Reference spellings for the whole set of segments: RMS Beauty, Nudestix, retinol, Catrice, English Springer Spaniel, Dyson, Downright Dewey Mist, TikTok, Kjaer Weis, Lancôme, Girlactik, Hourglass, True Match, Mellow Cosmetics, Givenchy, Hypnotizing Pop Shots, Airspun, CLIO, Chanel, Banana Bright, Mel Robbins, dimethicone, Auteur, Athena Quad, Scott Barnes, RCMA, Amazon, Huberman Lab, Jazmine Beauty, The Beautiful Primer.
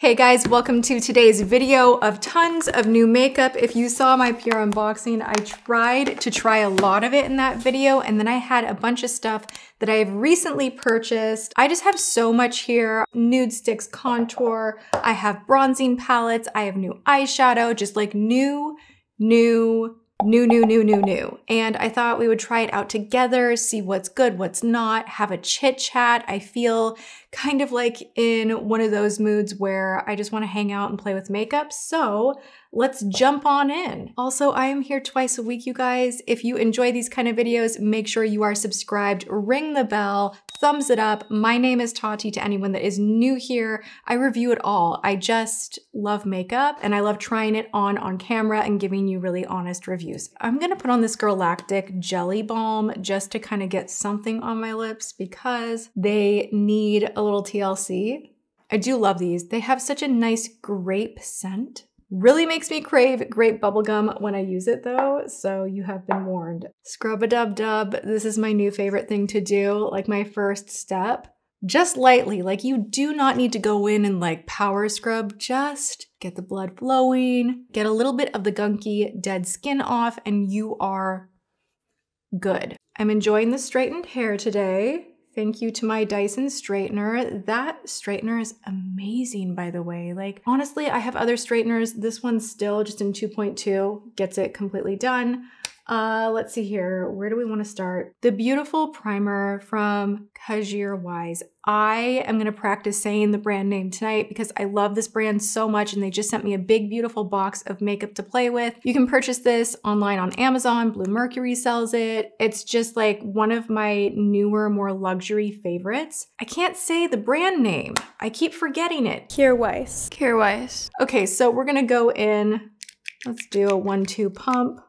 Hey guys, welcome to today's video of tons of new makeup. If you saw my PR unboxing, I tried to try a lot of it in that video, and then I had a bunch of stuff that I have recently purchased. I just have so much here. Nudestix contour, I have bronzing palettes, I have new eyeshadow, just like new. And I thought we would try it out together, see what's good, what's not, have a chit chat. I feel kind of like in one of those moods where I just want to hang out and play with makeup. So let's jump on in. Also, I am here twice a week, you guys. If you enjoy these kind of videos, make sure you are subscribed, ring the bell, thumbs it up. My name is Tati to anyone that is new here. I review it all. I just love makeup and I love trying it on camera and giving you really honest reviews. I'm gonna put on this Girlactik Jelly Balm just to kind of get something on my lips because they need a little TLC. I do love these. They have such a nice grape scent. Really makes me crave grape bubblegum when I use it though, so you have been warned. Scrub-a-dub-dub, this is my new favorite thing to do, like my first step. Just lightly, like you do not need to go in and like power scrub, just get the blood flowing, get a little bit of the gunky dead skin off, and you are good. I'm enjoying the straightened hair today. Thank you to my Dyson straightener. That straightener is amazing, by the way. Like, honestly, I have other straighteners. This one's still just in 2.2, gets it completely done. Let's see here. Where do we want to start? The beautiful primer from Kjaer Weis. I am going to practice saying the brand name tonight because I love this brand so much and they just sent me a big, beautiful box of makeup to play with. You can purchase this online on Amazon. Blue Mercury sells it. It's just like one of my newer, more luxury favorites. I can't say the brand name. I keep forgetting it. Kjaer Weis. Kjaer Weis. Okay, so we're going to go in. Let's do a 1-2 pump.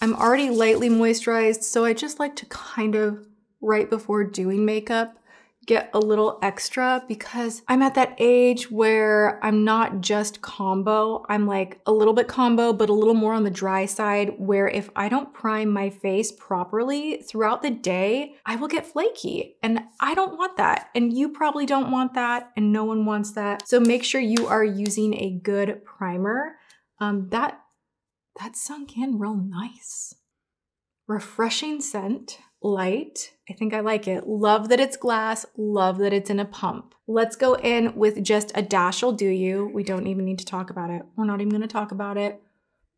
I'm already lightly moisturized, so I just like to kind of, right before doing makeup, get a little extra because I'm at that age where I'm not just combo. I'm like a little bit combo, but a little more on the dry side where if I don't prime my face properly throughout the day, I will get flaky and I don't want that. And you probably don't want that and no one wants that. So make sure you are using a good primer. That sunk in real nice. Refreshing scent, light. I think I like it. Love that it's glass, love that it's in a pump. Let's go in with just a dash will do you. We don't even need to talk about it. We're not even gonna talk about it.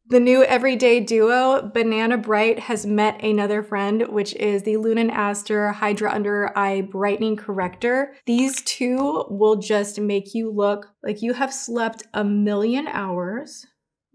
The new everyday duo, Banana Bright, has met another friend, which is the Lune+Aster Hydra Under Eye Brightening Corrector. These two will just make you look like you have slept a million hours,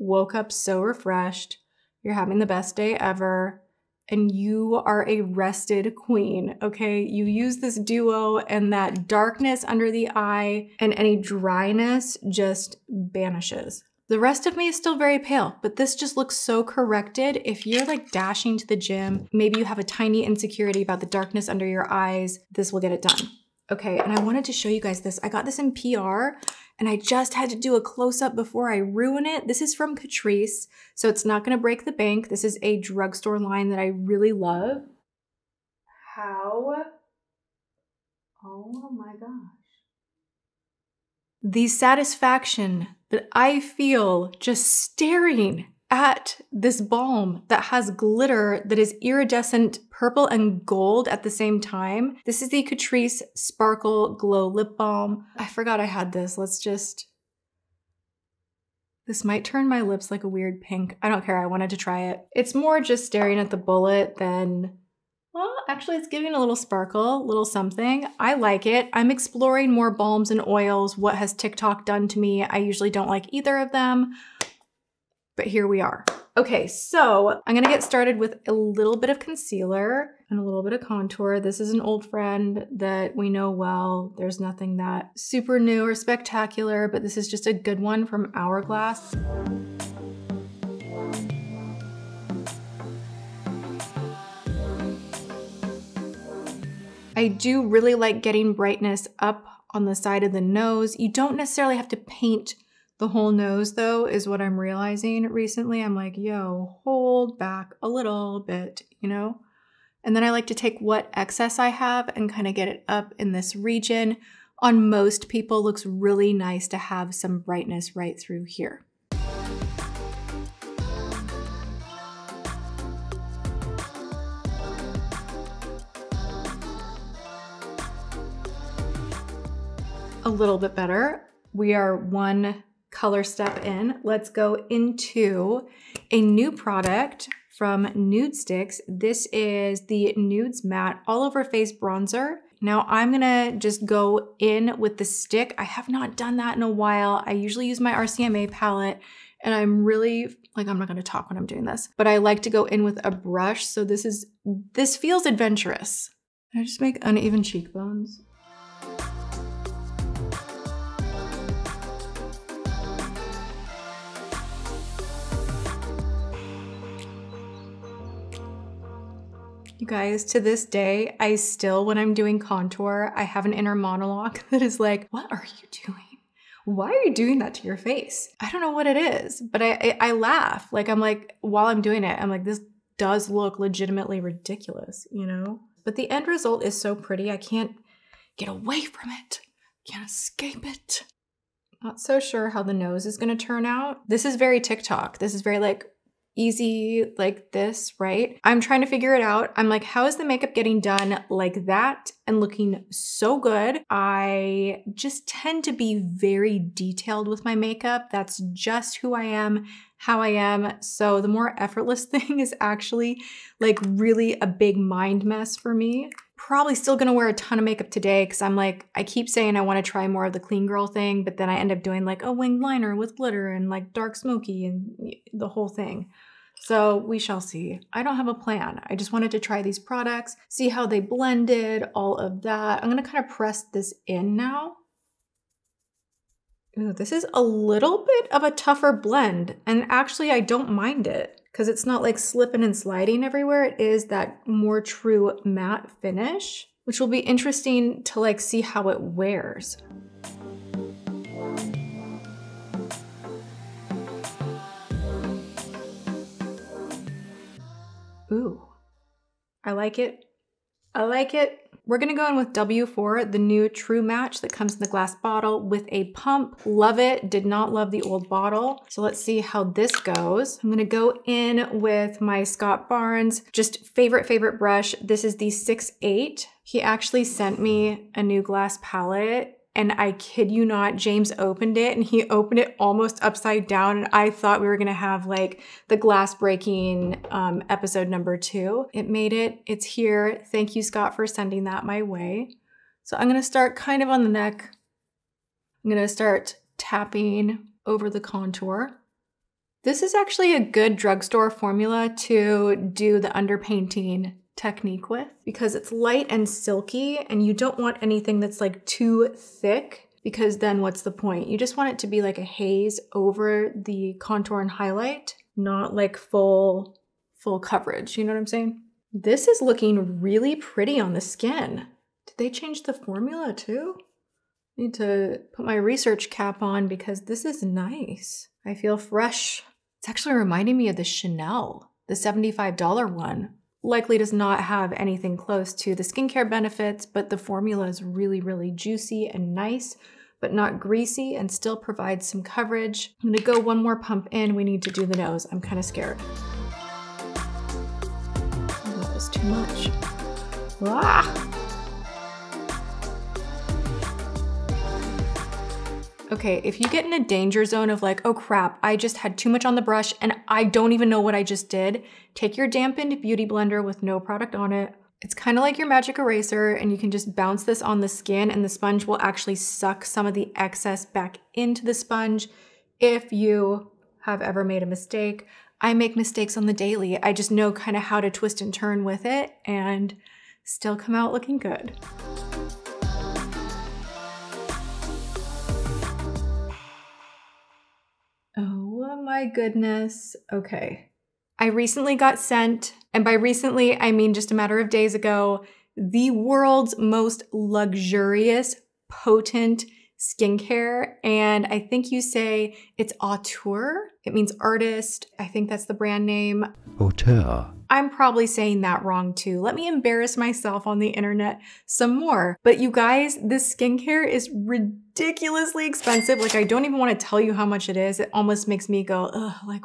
woke up so refreshed, you're having the best day ever, and you are a rested queen, okay? You use this duo and that darkness under the eye and any dryness just banishes. The rest of me is still very pale, but this just looks so corrected. If you're like dashing to the gym, maybe you have a tiny insecurity about the darkness under your eyes, this will get it done. Okay, and I wanted to show you guys this. I got this in PR and I just had to do a close-up before I ruin it. This is from Catrice, so it's not gonna break the bank. This is a drugstore line that I really love. How? Oh my gosh. The satisfaction that I feel just staring at this balm that has glitter that is iridescent purple and gold at the same time. This is the Catrice Sparkle Glow Lip Balm. I forgot I had this. This might turn my lips like a weird pink. I don't care, I wanted to try it. It's more just staring at the bullet than, well, actually it's giving a little sparkle, a little something. I like it. I'm exploring more balms and oils. What has TikTok done to me? I usually don't like either of them. But here we are. Okay, so I'm gonna get started with a little bit of concealer and a little bit of contour. This is an old friend that we know well. There's nothing that super new or spectacular, but this is just a good one from Hourglass. I do really like getting brightness up on the side of the nose. You don't necessarily have to paint the whole nose though is what I'm realizing recently. I'm like, yo, hold back a little bit, you know? And then I like to take what excess I have and kind of get it up in this region. on most people looks really nice to have some brightness right through here. A little bit better. We are one color step in. Let's go into a new product from Nudestix. This is the Nudes Matte All Over Face Bronzer. Now I'm gonna just go in with the stick. I have not done that in a while. I usually use my RCMA palette and I'm really, like, I'm not gonna talk when I'm doing this, but I like to go in with a brush. So this feels adventurous. Can I just make uneven cheekbones? You guys, to this day, I still, when I'm doing contour, I have an inner monologue that is like, what are you doing? Why are you doing that to your face? I don't know what it is, but I laugh. Like, I'm like, while I'm doing it, I'm like, this does look legitimately ridiculous, you know? But the end result is so pretty. I can't get away from it. Can't escape it. Not so sure how the nose is gonna turn out. This is very TikTok. This is very like, easy like this, right? I'm trying to figure it out. I'm like, how is the makeup getting done like that and looking so good? I just tend to be very detailed with my makeup. That's just who I am, how I am. So the more effortless thing is actually like really a big mind mess for me. Probably still gonna wear a ton of makeup today because I'm like, I keep saying I wanna try more of the clean girl thing, but then I end up doing like a winged liner with glitter and like dark smoky and the whole thing. So we shall see. I don't have a plan. I just wanted to try these products, see how they blended, all of that. I'm gonna kind of press this in now. Ooh, this is a little bit of a tougher blend, and actually I don't mind it, because it's not like slipping and sliding everywhere. It is that more true matte finish, which will be interesting to like see how it wears. Ooh, I like it. I like it. We're gonna go in with W4, the new True Match that comes in the glass bottle with a pump. Love it, did not love the old bottle. So let's see how this goes. I'm gonna go in with my Scott Barnes, just favorite brush. This is the 6-8. He actually sent me a new glass palette, and I kid you not, James opened it and he opened it almost upside down, and I thought we were gonna have like the glass breaking episode number 2. It made it, it's here. Thank you, Scott, for sending that my way. So I'm gonna start kind of on the neck. I'm gonna start tapping over the contour. This is actually a good drugstore formula to do the underpainting technique with, because it's light and silky and you don't want anything that's like too thick, because then what's the point? You just want it to be like a haze over the contour and highlight, not like full coverage, you know what I'm saying? This is looking really pretty on the skin. Did they change the formula too? I need to put my research cap on because this is nice. I feel fresh. It's actually reminding me of the Chanel, the $75 one. Likely does not have anything close to the skincare benefits, but the formula is really juicy and nice, but not greasy, and still provides some coverage. I'm gonna go one more pump in. We need to do the nose. I'm kind of scared. Oh, that was too much. Ah! Okay, if you get in a danger zone of like, oh crap, I just had too much on the brush and I don't even know what I just did, take your dampened beauty blender with no product on it. It's kind of like your magic eraser, and you can just bounce this on the skin and the sponge will actually suck some of the excess back into the sponge if you have ever made a mistake. I make mistakes on the daily. I just know kind of how to twist and turn with it and still come out looking good. Oh my goodness. Okay. I recently got sent, and by recently, I mean just a matter of days ago, the world's most luxurious, potent skincare. And I think you say it's Auteur. It means artist. I think that's the brand name. Auteur. I'm probably saying that wrong too. Let me embarrass myself on the internet some more. But you guys, this skincare is ridiculously expensive. Like, I don't even want to tell you how much it is. It almost makes me go, ugh, like,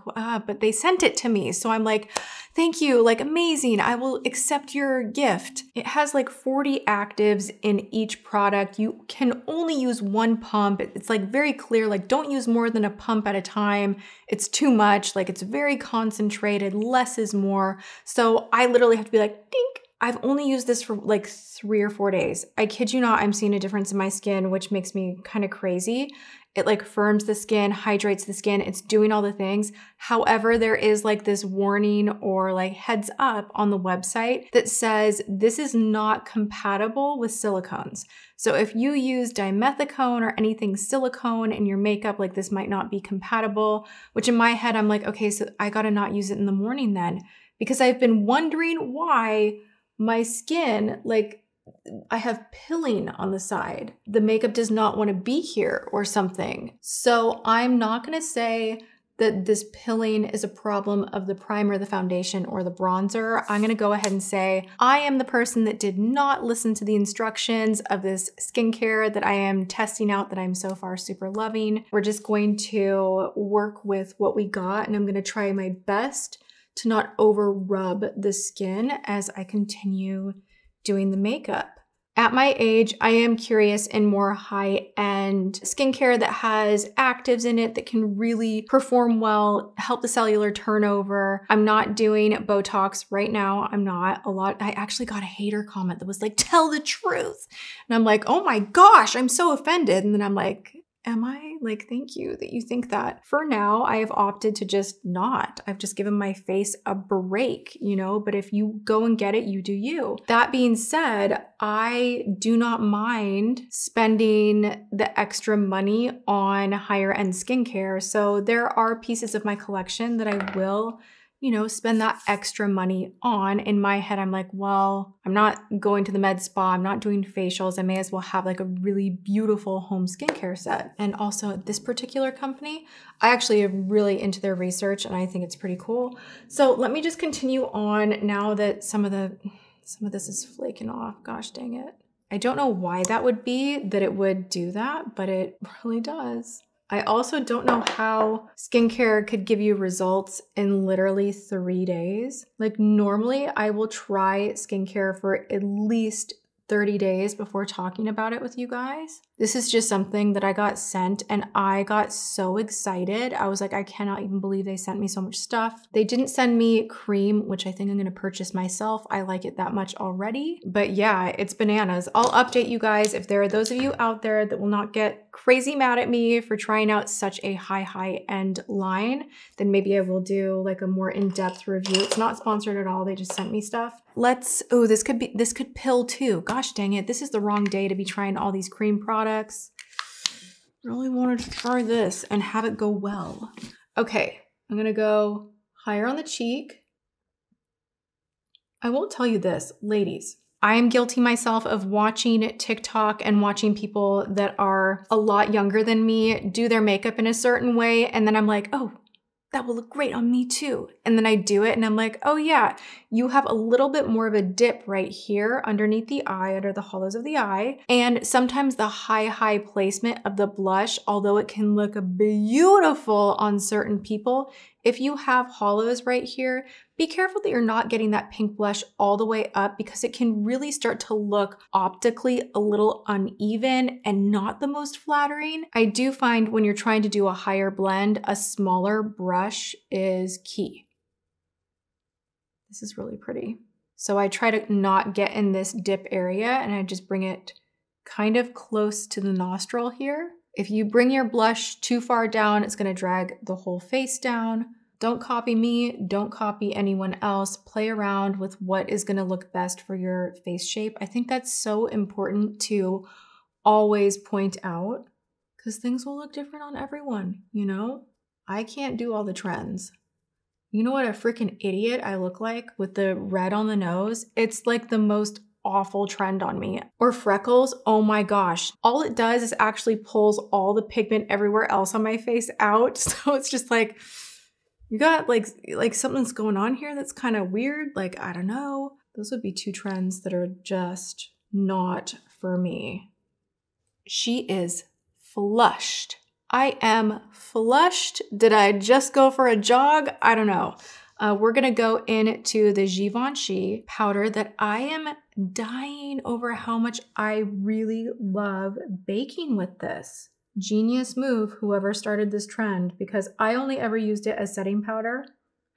but they sent it to me. So I'm like, thank you, like, amazing. I will accept your gift. It has like 40 actives in each product. You can only use one pump. It's like very clear, like, don't use more than a pump at a time. It's too much. Like, it's very concentrated. Less is more. So I literally have to be like, dink. I've only used this for like 3 or 4 days. I kid you not, I'm seeing a difference in my skin, which makes me kind of crazy. It like firms the skin, hydrates the skin. It's doing all the things. However, there is like this warning or like heads up on the website that says this is not compatible with silicones. So if you use dimethicone or anything silicone in your makeup, like, this might not be compatible, which in my head, I'm like, okay, so I gotta not use it in the morning then, because I've been wondering why my skin, like, I have pilling on the side. The makeup does not want to be here or something. So I'm not going to say that this pilling is a problem of the primer, the foundation, or the bronzer. I'm going to go ahead and say I am the person that did not listen to the instructions of this skincare that I am testing out, that I'm so far super loving. We're just going to work with what we got, and I'm going to try my best to not over rub the skin as I continue doing the makeup. At my age, I am curious in more high-end skincare that has actives in it that can really perform well, help the cellular turnover. I'm not doing Botox right now. I'm not a lot. I actually got a hater comment that was like, tell the truth. And I'm like, oh my gosh, I'm so offended. And then I'm like, am I? Like, thank you that you think that. For now, I have opted to just not. I've just given my face a break, you know, but if you go and get it, you do you. That being said, I do not mind spending the extra money on higher end skincare. So there are pieces of my collection that I will, you know, spend that extra money on. In my head, I'm like, well, I'm not going to the med spa. I'm not doing facials. I may as well have like a really beautiful home skincare set. And also this particular company, I actually am really into their research and I think it's pretty cool. So let me just continue on now that some of this is flaking off. Gosh dang it. I don't know why that would be that it would do that, but it really does. I also don't know how skincare could give you results in literally 3 days. Like, normally I will try skincare for at least 30 days before talking about it with you guys. This is just something that I got sent and I got so excited. I was like, I cannot even believe they sent me so much stuff. They didn't send me cream, which I think I'm gonna purchase myself. I like it that much already, but yeah, it's bananas. I'll update you guys if there are those of you out there that will not get crazy mad at me for trying out such a high-end line, then maybe I will do like a more in-depth review. It's not sponsored at all. They just sent me stuff. Let's, oh, this could pill too. Gosh dang it. This is the wrong day to be trying all these cream products. Really wanted to try this and have it go well. Okay. I'm going to go higher on the cheek. I won't tell you this, ladies. I am guilty myself of watching TikTok and watching people that are a lot younger than me do their makeup in a certain way. And then I'm like, oh, that will look great on me too. And then I do it and I'm like, oh yeah, you have a little bit more of a dip right here underneath the eye, under the hollows of the eye. And sometimes the high placement of the blush, although it can look beautiful on certain people, if you have hollows right here, be careful that you're not getting that pink blush all the way up because it can really start to look optically a little uneven and not the most flattering. I do find when you're trying to do a higher blend, a smaller brush is key. This is really pretty. So I try to not get in this dip area and I just bring it kind of close to the nostril here. If you bring your blush too far down, it's gonna drag the whole face down. Don't copy me, don't copy anyone else. Play around with what is gonna look best for your face shape. I think that's so important to always point out because things will look different on everyone, you know? I can't do all the trends. You know what a freaking idiot I look like with the red on the nose? It's like the most awful trend on me. Or freckles, oh my gosh. All it does is actually pulls all the pigment everywhere else on my face out. So it's just like, you got like something's going on here that's kind of weird. Like, I don't know. Those would be two trends that are just not for me. She is flushed. I am flushed. Did I just go for a jog? I don't know. We're gonna go into the Givenchy powder that I am dying over how much I really love baking with this. Genius move, whoever started this trend, because I only ever used it as setting powder.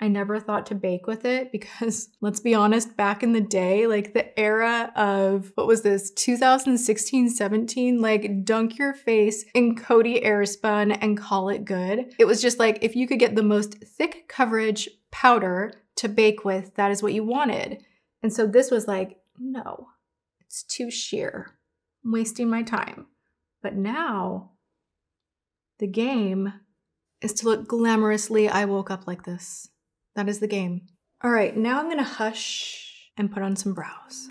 I never thought to bake with it because, let's be honest, back in the day, like the era of, what was this, 2016, 17, like dunk your face in Cody Airspun and call it good. It was just like, if you could get the most thick coverage powder to bake with, that is what you wanted. And so this was like, no, it's too sheer. I'm wasting my time. But now the game is to look glamorously, I woke up like this. That is the game. All right, now I'm gonna hush and put on some brows.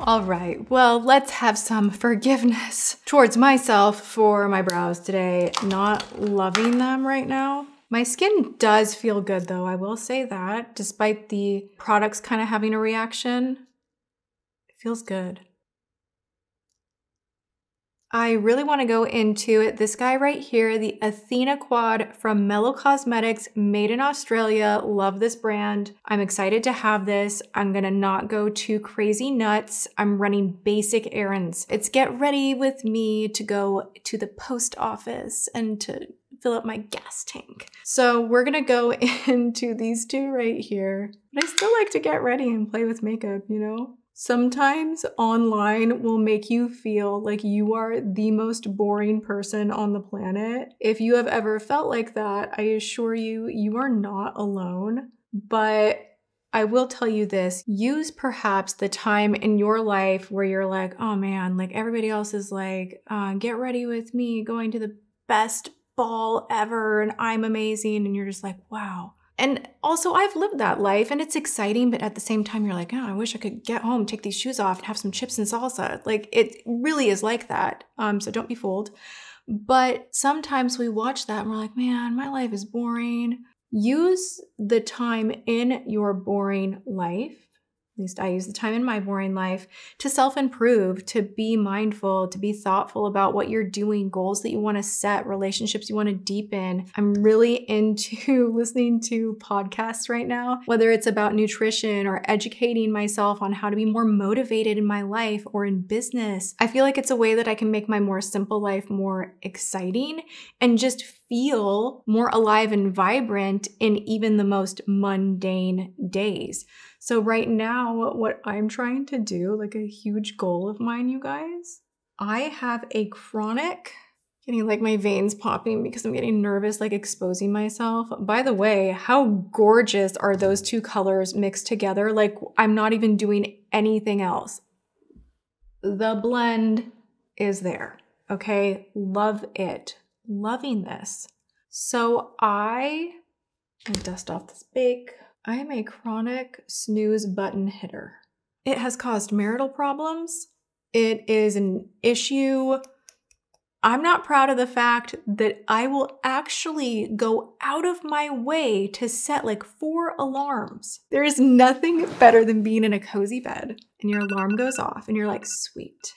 All right, well, let's have some forgiveness towards myself for my brows today. Not loving them right now. My skin does feel good though, I will say that, despite the products kind of having a reaction. It feels good. I really want to go into it. This guy right here, the Athena Quad from Mellow Cosmetics, made in Australia. Love this brand. I'm excited to have this. I'm gonna not go too crazy nuts. I'm running basic errands. It's get ready with me to go to the post office and to fill up my gas tank. So we're gonna go into these two right here. But I still like to get ready and play with makeup, you know? Sometimes online will make you feel like you are the most boring person on the planet. If you have ever felt like that, I assure you, you are not alone. But I will tell you this, use perhaps the time in your life where you're like, oh man, like everybody else is like, get ready with me, going to the best ball ever, and I'm amazing, and you're just like, wow. And also I've lived that life and it's exciting, but at the same time you're like, oh, I wish I could get home, take these shoes off and have some chips and salsa. Like it really is like that. So don't be fooled. But sometimes we watch that and we're like, man, my life is boring. Use the time in your boring life. At least I use the time in my boring life to self-improve, to be mindful, to be thoughtful about what you're doing, goals that you want to set, relationships you want to deepen. I'm really into listening to podcasts right now, whether it's about nutrition or educating myself on how to be more motivated in my life or in business. I feel like it's a way that I can make my more simple life more exciting and just feel more alive and vibrant in even the most mundane days. So right now, what I'm trying to do, like a huge goal of mine, you guys, I have a chronic, getting like my veins popping because I'm getting nervous, like exposing myself. By the way, how gorgeous are those two colors mixed together? Like I'm not even doing anything else. The blend is there, okay? Love it, loving this. So I can dust off this bake. I am a chronic snooze button hitter. It has caused marital problems. It is an issue. I'm not proud of the fact that I will actually go out of my way to set like 4 alarms. There is nothing better than being in a cozy bed and your alarm goes off and you're like, sweet,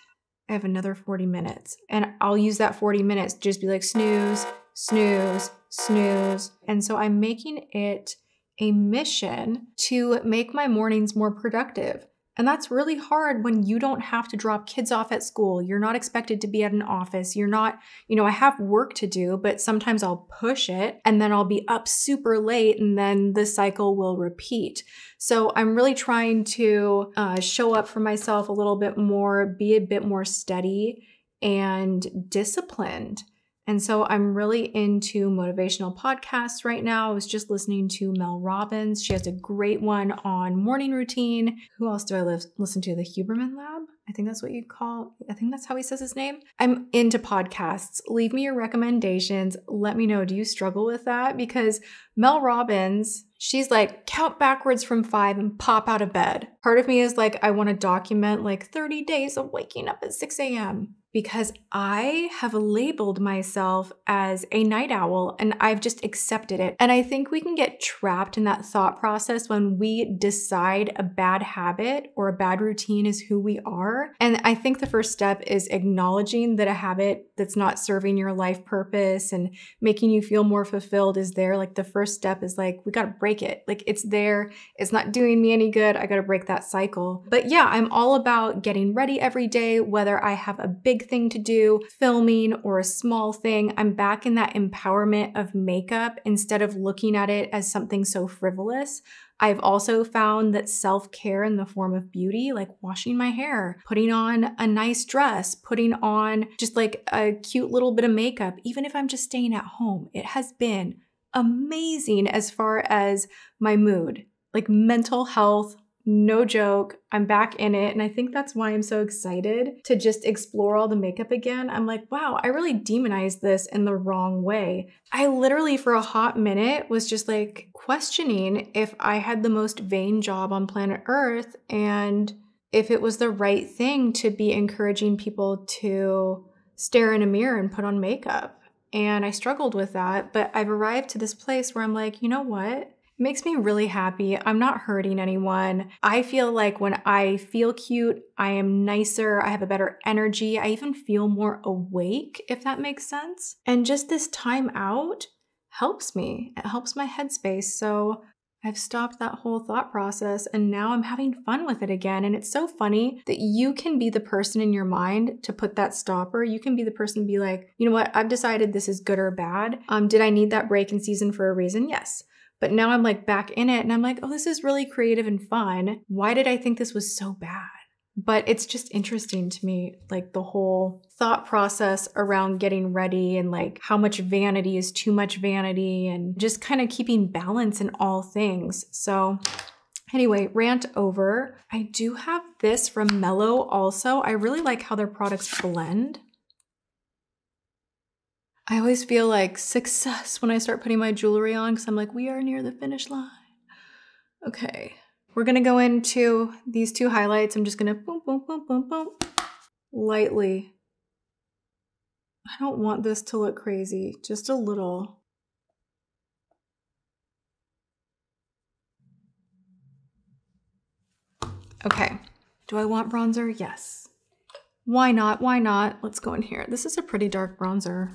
I have another 40 minutes. And I'll use that 40 minutes to just be like snooze, snooze, snooze. And so I'm making it a mission to make my mornings more productive. And that's really hard when you don't have to drop kids off at school. You're not expected to be at an office. You're not, you know, I have work to do, but sometimes I'll push it and then I'll be up super late and then the cycle will repeat. So I'm really trying to show up for myself a little bit more, be a bit more steady and disciplined. And so I'm really into motivational podcasts right now. I was just listening to Mel Robbins. She has a great one on morning routine. Who else do I listen to? The Huberman Lab? I think that's what you call, I think that's how he says his name. I'm into podcasts. Leave me your recommendations. Let me know, do you struggle with that? Because Mel Robbins, she's like, count backwards from 5 and pop out of bed. Part of me is like, I want to document like 30 days of waking up at 6 a.m. because I have labeled myself as a night owl and I've just accepted it. And I think we can get trapped in that thought process when we decide a bad habit or a bad routine is who we are. And I think the first step is acknowledging that a habit that's not serving your life purpose and making you feel more fulfilled is there. Like the first step is like, we gotta break it. Like it's there, it's not doing me any good. I gotta break that cycle. But yeah, I'm all about getting ready every day, whether I have a big thing to do, filming, or a small thing. I'm back in that empowerment of makeup instead of looking at it as something so frivolous. I've also found that self-care in the form of beauty, like washing my hair, putting on a nice dress, putting on just like a cute little bit of makeup, even if I'm just staying at home, it has been amazing as far as my mood, like mental health. No joke, I'm back in it. And I think that's why I'm so excited to just explore all the makeup again. I'm like, wow, I really demonized this in the wrong way. I literally for a hot minute was just like questioning if I had the most vain job on planet Earth and if it was the right thing to be encouraging people to stare in a mirror and put on makeup. And I struggled with that, but I've arrived to this place where I'm like, you know what? It makes me really happy. I'm not hurting anyone. I feel like when I feel cute, I am nicer. I have a better energy. I even feel more awake, if that makes sense. And just this time out helps me. It helps my headspace. So I've stopped that whole thought process and now I'm having fun with it again. And it's so funny that you can be the person in your mind to put that stopper. You can be the person to be like, you know what? I've decided this is good or bad. Did I need that break in season for a reason? Yes. But now I'm like back in it and I'm like, oh, this is really creative and fun. Why did I think this was so bad? But it's just interesting to me, like the whole thought process around getting ready and like how much vanity is too much vanity and just kind of keeping balance in all things. So anyway, rant over. I do have this from Mellow also. I really like how their products blend. I always feel like success when I start putting my jewelry on because I'm like, we are near the finish line. Okay, we're gonna go into these two highlights. I'm just gonna boom, boom, boom, boom, boom, lightly. I don't want this to look crazy, just a little. Okay, do I want bronzer? Yes. Why not? Why not? Let's go in here. This is a pretty dark bronzer.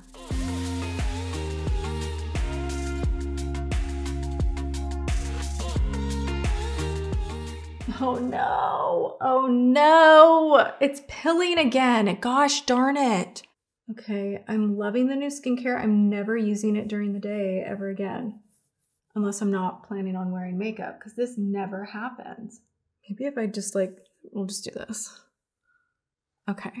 Oh no. Oh no. It's pilling again. Gosh darn it. Okay. I'm loving the new skincare. I'm never using it during the day ever again. Unless I'm not planning on wearing makeup because this never happens. Maybe if I just like, we'll just do this. Okay.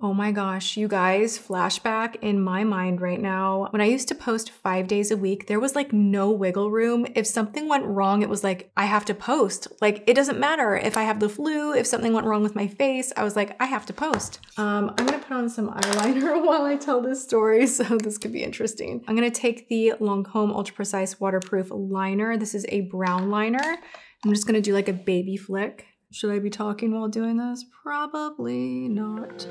Oh my gosh, you guys, flashback in my mind right now. When I used to post 5 days a week, there was like no wiggle room. If something went wrong, it was like, I have to post. Like, it doesn't matter if I have the flu, if something went wrong with my face, I was like, I have to post. I'm gonna put on some eyeliner while I tell this story, so this could be interesting. I'm gonna take the Lancôme Ultra Precise Waterproof Liner. This is a brown liner. I'm just gonna do like a baby flick. Should I be talking while doing this? Probably not.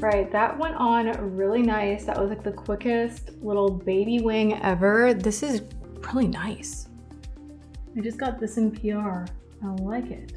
Right, that went on really nice. That was like the quickest little baby wing ever. This is really nice. I just got this in PR. I like it.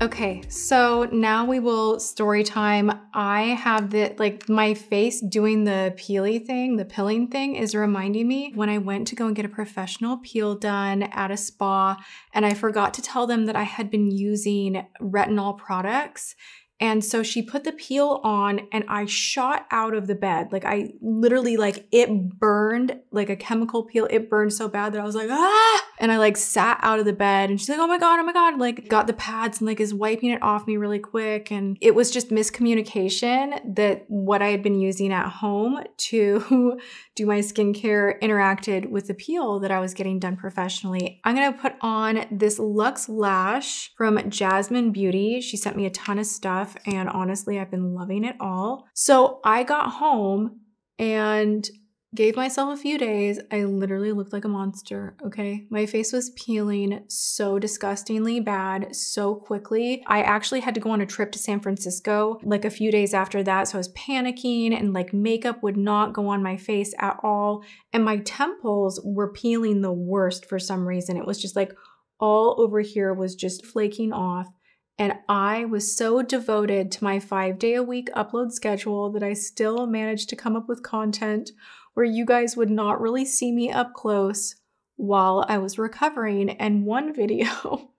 Okay, so now we will story time. I have the, like my face doing the peely thing, the peeling thing is reminding me when I went to go and get a professional peel done at a spa and I forgot to tell them that I had been using retinol products And so she put the peel on and I shot out of the bed. Like I literally, like it burned like a chemical peel. It burned so bad that I was like, ah! And I like sat out of the bed and she's like, oh my God, like got the pads and like is wiping it off me really quick. And it was just miscommunication that what I had been using at home to do my skincare interacted with the peel that I was getting done professionally. I'm gonna put on this Luxe Lash from Jazmine Beauty. She sent me a ton of stuff. And honestly, I've been loving it all. So I got home and gave myself a few days. I literally looked like a monster, okay? My face was peeling so disgustingly bad so quickly. I actually had to go on a trip to San Francisco like a few days after that. So I was panicking and like makeup would not go on my face at all. And my temples were peeling the worst for some reason. It was just like all over here was just flaking off. And I was so devoted to my 5-day-a-week upload schedule that I still managed to come up with content where you guys would not really see me up close while I was recovering. And one video,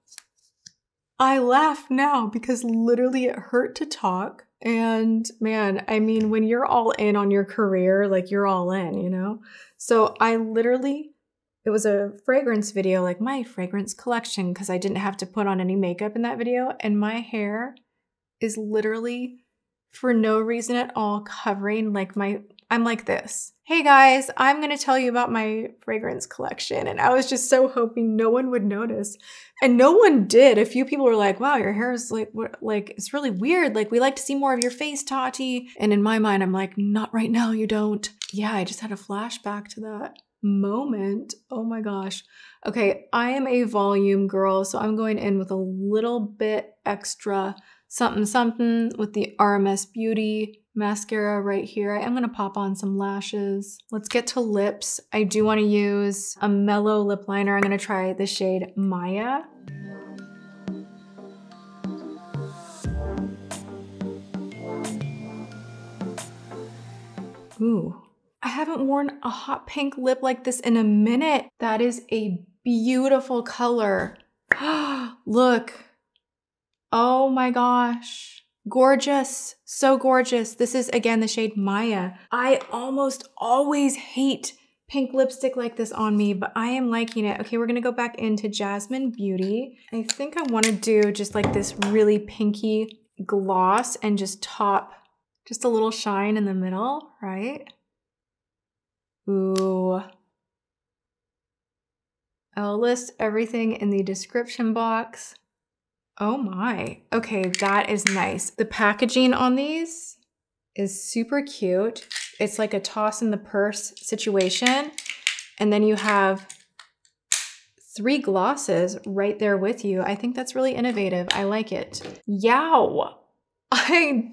I laugh now because literally it hurt to talk. And man, I mean, when you're all in on your career, like you're all in, you know? So I literally... It was a fragrance video, like my fragrance collection, because I didn't have to put on any makeup in that video. And my hair is literally for no reason at all covering like my, I'm like this. Hey guys, I'm going to tell you about my fragrance collection. And I was just so hoping no one would notice. And no one did. A few people were like, wow, your hair is like, what, like, it's really weird. Like, we like to see more of your face, Tati. And in my mind, I'm like, not right now, you don't. Yeah, I just had a flashback to that moment. Oh my gosh. Okay, I am a volume girl, so I'm going in with a little bit extra something something with the RMS Beauty mascara right here. I am going to pop on some lashes. Let's get to lips. I do want to use a mellow lip liner. I'm going to try the shade Maya. Ooh. I haven't worn a hot pink lip like this in a minute. That is a beautiful color. Look. Oh my gosh. Gorgeous. So gorgeous. This is again the shade Maya. I almost always hate pink lipstick like this on me, but I am liking it. Okay, we're gonna go back into Jazmine Beauty. I think I wanna do just like this really pinky gloss and just top just a little shine in the middle, right? Ooh. I'll list everything in the description box. Oh my. Okay, that is nice. The packaging on these is super cute. It's like a toss in the purse situation. And then you have 3 glosses right there with you. I think that's really innovative. I like it. Yow. I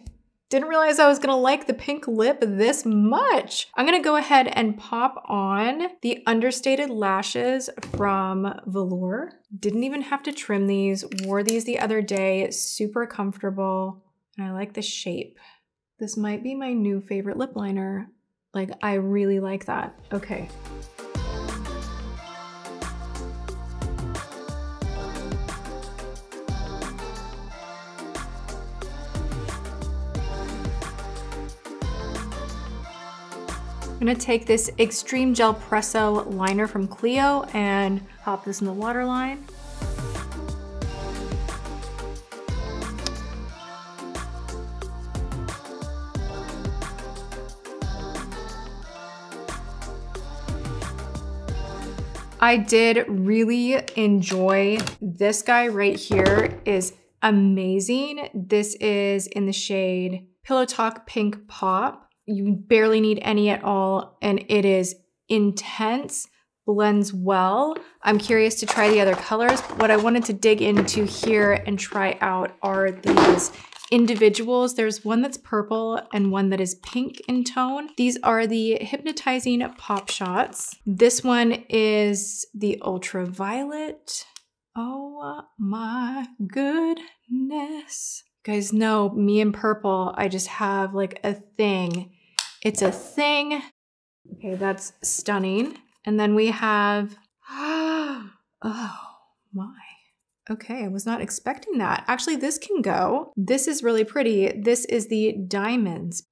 didn't realize I was gonna like the pink lip this much. I'm gonna go ahead and pop on the understated lashes from Velour. Didn't even have to trim these, wore these the other day, super comfortable. And I like the shape. This might be my new favorite lip liner. Like, I really like that. Okay. I'm gonna take this Extreme Gel Presso liner from CLIO and pop this in the waterline. I did really enjoy this guy right here, is amazing. This is in the shade Pillow Talk Pink Pop. You barely need any at all, and it is intense, blends well. I'm curious to try the other colors. What I wanted to dig into here and try out are these individuals. There's one that's purple and one that is pink in tone. These are the Hypnotizing Pop Shots. This one is the Ultraviolet. Oh my goodness. You guys know me and purple, I just have like a thing. It's a thing. Okay, that's stunning. And then we have, oh my. Okay, I was not expecting that. Actually, this can go. This is really pretty. This is the diamonds.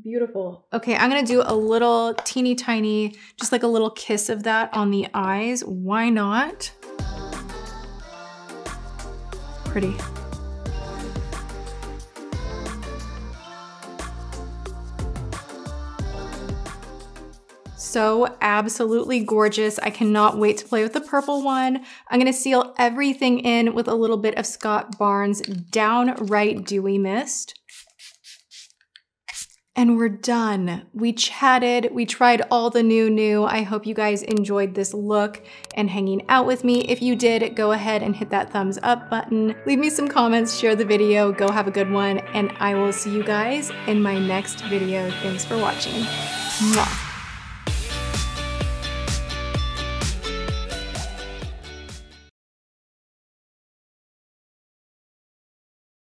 Beautiful. Okay, I'm gonna do a little teeny tiny, just like a little kiss of that on the eyes. Why not? Pretty. So absolutely gorgeous. I cannot wait to play with the purple one. I'm gonna seal everything in with a little bit of Scott Barnes Downright Dewy Mist. And we're done. We chatted, we tried all the new. I hope you guys enjoyed this look and hanging out with me. If you did, go ahead and hit that thumbs up button. Leave me some comments, share the video, go have a good one, and I will see you guys in my next video. Thanks for watching. Mwah.